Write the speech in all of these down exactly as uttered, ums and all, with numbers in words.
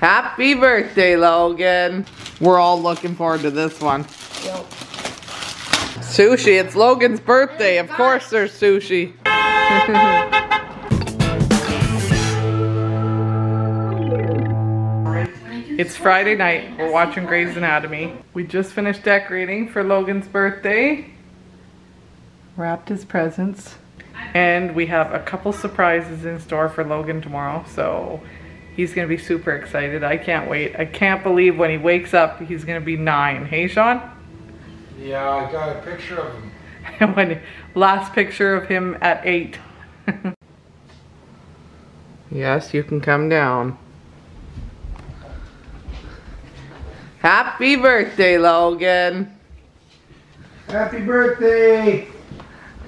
Happy birthday, Logan. We're all looking forward to this one. Yep. Sushi, it's Logan's birthday. Of course there's sushi. It's Friday night. We're watching Grey's Anatomy. We just finished decorating for Logan's birthday. Wrapped his presents. And we have a couple surprises in store for Logan tomorrow, so he's gonna be super excited. I can't wait. I can't believe when he wakes up, he's gonna be nine. Hey, Sean? Yeah, I got a picture of him. When, last picture of him at eight. Yes, you can come down. Happy birthday, Logan. Happy birthday.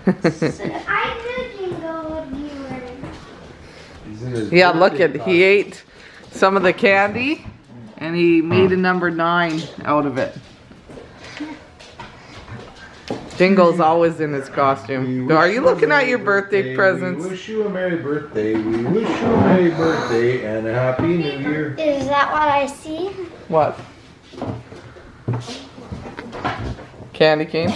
I knew you go with you He's in his Yeah, look at, box. He ate some of the candy and he made a number nine out of it. Jingle's always in his costume. Are you looking at your birthday, birthday presents? We wish you a merry birthday. We wish you a merry birthday and a happy new year. Is that what I see? What? Candy cane?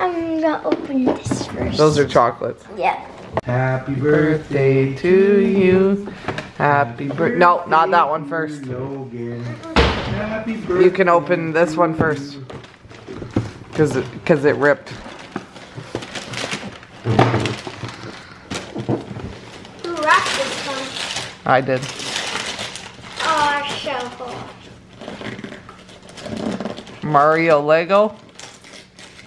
I'm gonna open this first. Those are chocolates. Yeah. Happy birthday to you. Happy birthday. No, not that one first. Logan. Happy birthday. You can open this one first. Cause it, cause it ripped. Who wrapped this one? I did. Oh, shuffle. Mario Lego.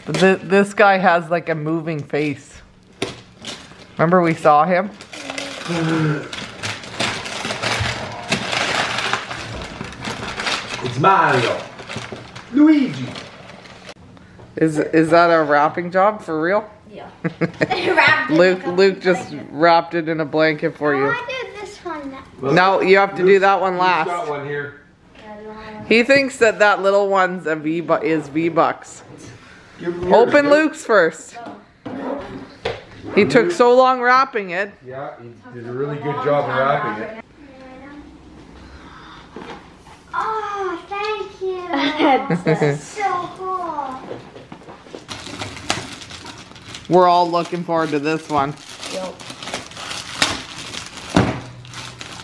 The, this guy has like a moving face. Remember we saw him? It's Mario. Luigi. Is is that a wrapping job for real? Yeah. Luke Luke just wrapped it in a blanket for you. I did this one. Well, no, you have to Luke's, do that one last. Got one here. He thinks that that little one's a V is V-Bucks. Open Luke's first. He took so long wrapping it. Yeah, he did a really good job of wrapping it. Oh, thank you. That's so cool. We're all looking forward to this one. Yep.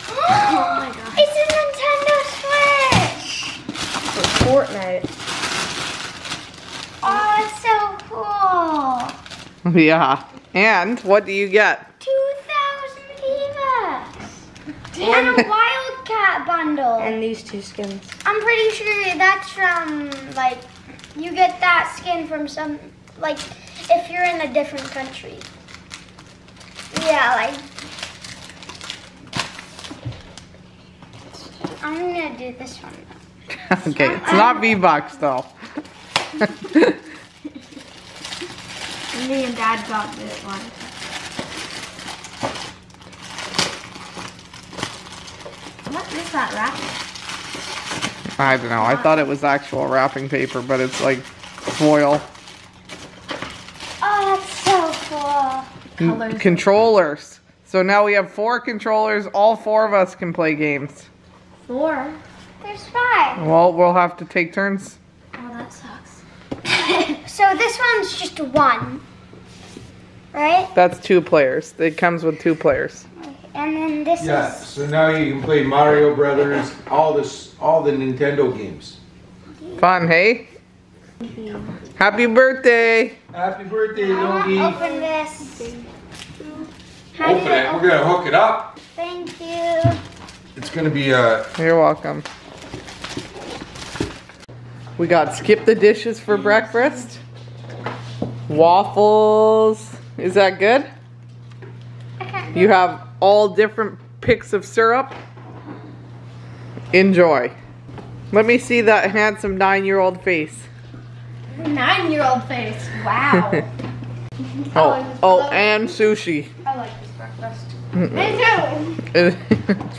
Oh my God. It's a Nintendo Switch. It's Fortnite. Oh, it's so cool. Yeah. And what do you get? two thousand V-Bucks. And a Wildcat bundle. And these two skins. I'm pretty sure that's from, like, you get that skin from some, like, if you're in a different country. Yeah, like. I'm gonna do this one. Okay, it's not V-Bucks though. Me and Dad got this one. What is that wrapping? I don't know. I thought it was actual wrapping paper, but it's like foil. Oh, that's so cool. Colors. Controllers. So now we have four controllers. All four of us can play games. Four? There's five. Well, we'll have to take turns. Oh, that sucks. So this one's just one, right? That's two players. It comes with two players. And then this yeah, is... Yeah, so now you can play Mario Brothers, all, this, all the Nintendo games. Fun, hey? Yeah. Happy birthday! Happy birthday, Logie! Open this. How open it. Open? We're going to hook it up. Thank you. It's going to be a... You're welcome. We got skip the dishes for breakfast. Waffles. Is that good? You have all different picks of syrup. Enjoy. Let me see that handsome nine-year-old face. Nine-year-old face. Wow. oh, oh, oh, and sushi. I like this breakfast. Me too.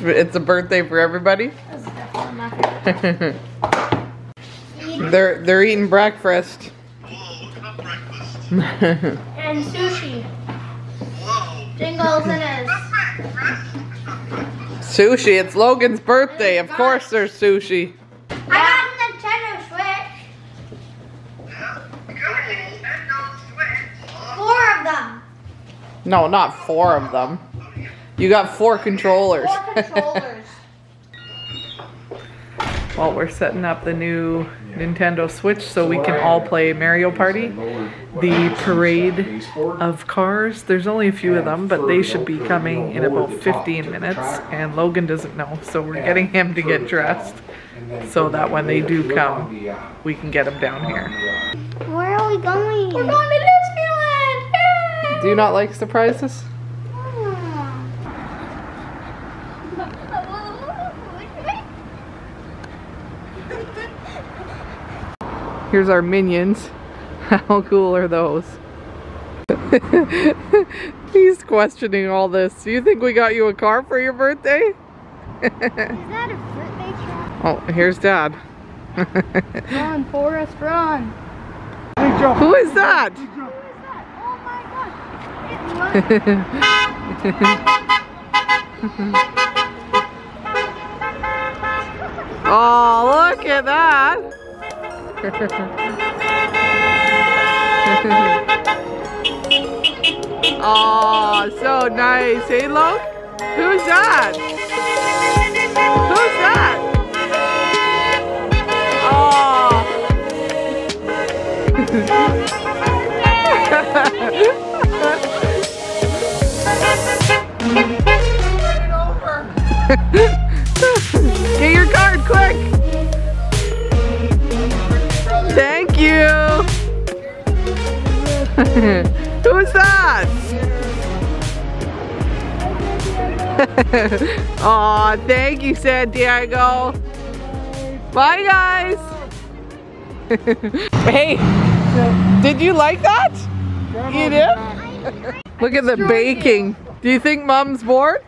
It's a birthday for everybody. That's definitely my favorite. They're they're eating breakfast. Whoa, look at that breakfast. And sushi. Whoa. Jingles and his. sushi. It's Logan's birthday. Of course there's sushi. I got a Nintendo Switch. Nintendo Switch. Four of them. No, not four of them. You got four controllers. Four controllers. Well, we're setting up the new Nintendo Switch so we can all play Mario Party. The parade of cars, there's only a few of them, but they should be coming in about fifteen minutes, and Logan doesn't know, so we're getting him to get dressed so that when they do come, we can get him down here. Where are we going? We're going to Disneyland! Yay! Do you not like surprises? Here's our minions. How cool are those? He's questioning all this. Do you think we got you a car for your birthday? Is that a birthday trap? Oh, here's Dad. Run, Forrest, run. Who is that? Who is that? Oh my gosh. It's oh, look at that. Oh, so nice. Hey, Logan? Who's that? Who's that? Oh. Get your card quick. Thank you! Who's that? Aw, thank you, Santiago. Bye, guys! Hey, did you like that? You did? Look at the baking. Do you think Mom's bored?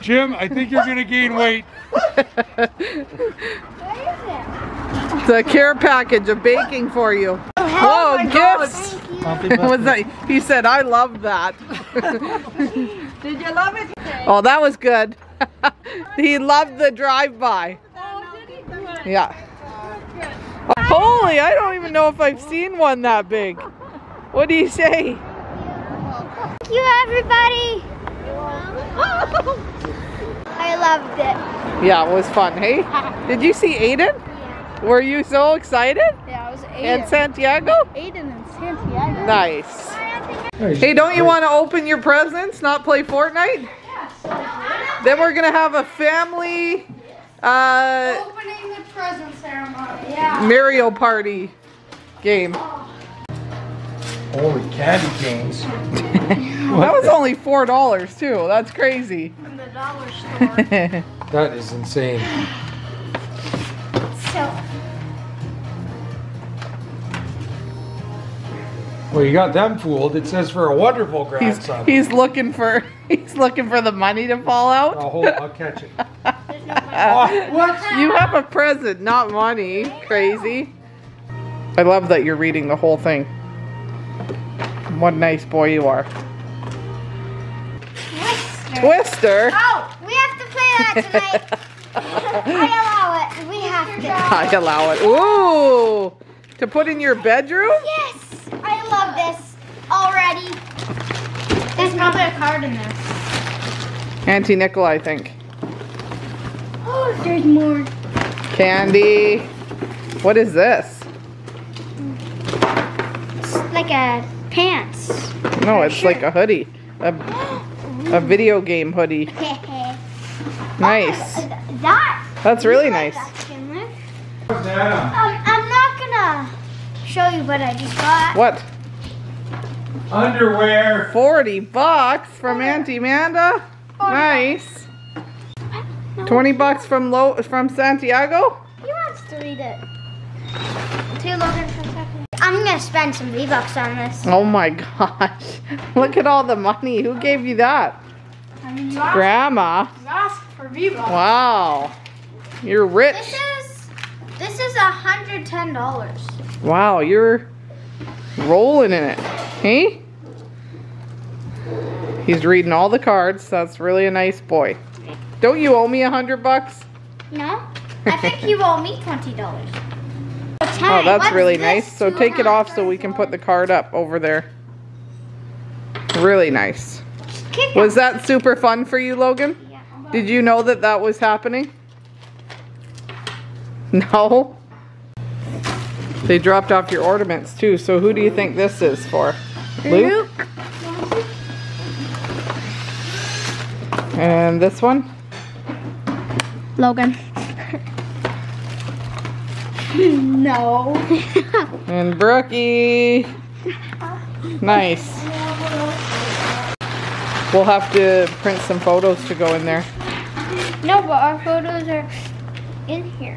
Jim, I think you're gonna gain weight. The care package of baking for you. Oh, whoa, gifts! Was that, he said, I love that. Did you love it today? Oh, that was good. He loved the drive-by. Oh, did he? Yeah. Oh, oh, holy, I don't even know if I've seen one that big. What do you say? Thank you, everybody. I loved it. Yeah, it was fun, hey? Did you see Aiden? Were you so excited? Yeah, I was Aiden. And Santiago? Aiden and Santiago. Nice. Hey, don't you want to open your presents, not play Fortnite? Yes. Then we're going to have a family... Uh, opening the present ceremony. Yeah. Mario Party game. Holy candy canes. That was only four dollars too. That's crazy. From the dollar store. That is insane. Well, you got them fooled. It says for a wonderful grandson. He's, he's looking for he's looking for the money to fall out. I'll, hold, I'll catch it. Oh, what? You have a present, not money. Crazy. I love that you're reading the whole thing. What a nice boy you are. Twister. Twister? Oh, we have to play that tonight. I allow it. We have to. I allow it. Ooh! To put in your bedroom? Yes! I love this already. There's probably a card in this. Auntie Nicola, I think. Oh, there's more. Candy. What is this? It's like a pants. No, it's like a hoodie. A, a video game hoodie. Nice. Oh, that. That's really nice. That um, I'm not gonna show you what I just got. What? Underwear. Forty bucks from okay. Auntie Amanda. Nice. No, Twenty bucks from Lo from Santiago. He wants to read it. Two Logan from Santiago. I'm gonna spend some V-Bucks on this. Oh my gosh! Look at all the money. Who gave you that? I mean, you asked, Grandma. You asked for V-Bucks. Wow. You're rich. This is this is one hundred ten dollars. Wow, you're rolling in it. Hey? He's reading all the cards. That's really a nice boy. Don't you owe me a hundred bucks? No, I think you owe me twenty dollars. Oh, that's really nice. So take it off so we can put the card up over there. Really nice. Was that super fun for you, Logan? Yeah. Did you know that that was happening? No. They dropped off your ornaments too. So who do you think this is for? Luke. Luke. And this one? Logan. No. And Brookie. Nice. We'll have to print some photos to go in there. No, but our photos are in here.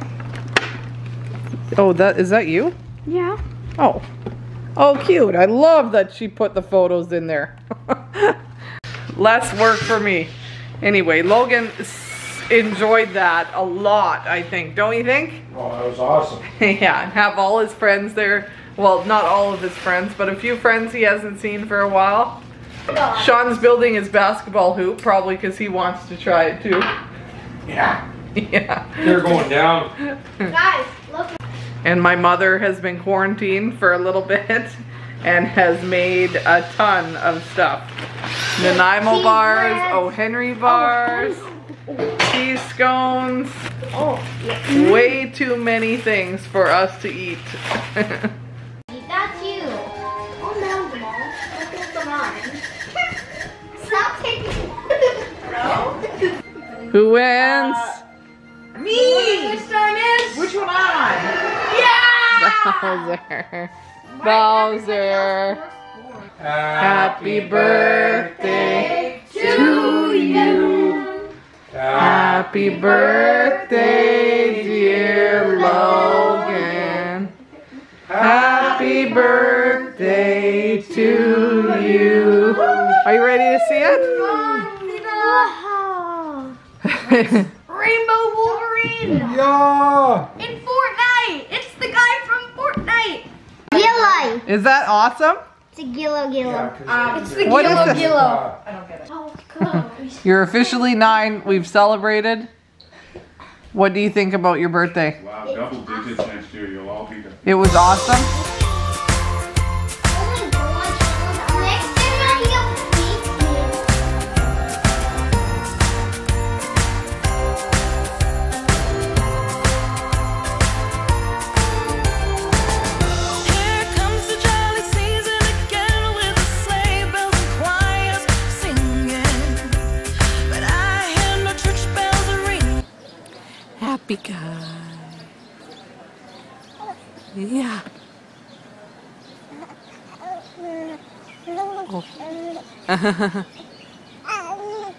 Oh, that is that you? Yeah. Oh. Oh, cute. I love that she put the photos in there. Less work for me. Anyway, Logan enjoyed that a lot, I think. Don't you think? Oh, that was awesome. Yeah, and have all his friends there. Well, not all of his friends, but a few friends he hasn't seen for a while. Oh. Sean's building his basketball hoop, probably because he wants to try it too. Yeah. Yeah. They're going down. Guys, look. And my mother has been quarantined for a little bit and has made a ton of stuff. Nanaimo bars, O. Henry bars, cheese scones, oh, yeah. Way too many things for us to eat. That's you. Oh no, Mom. What's going on? Stop taking it. Who wins? Uh, me! Which one is? Which one I? Yeah! Bowser. Bowser. Happy birthday to you. Happy birthday, dear Logan. Happy birthday to you. Are you ready to see it? Rainbow Wolverine. Yeah. In Fortnite. It's the guy from Fortnite. Gilly. Is that awesome? It's a Gillo Gillo. Yeah, um, it's the what Gillo Gillo. Uh, I don't get it. Oh, gosh. You're officially nine. We've celebrated. What do you think about your birthday? Wow, it's double digits awesome. Next year. You'll all be there. It was awesome. Yeah. Oh.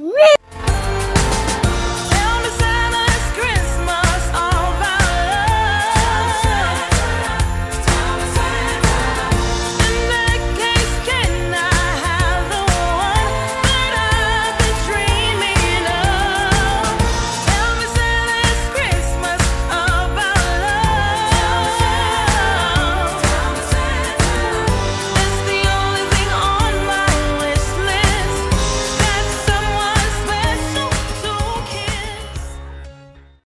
No.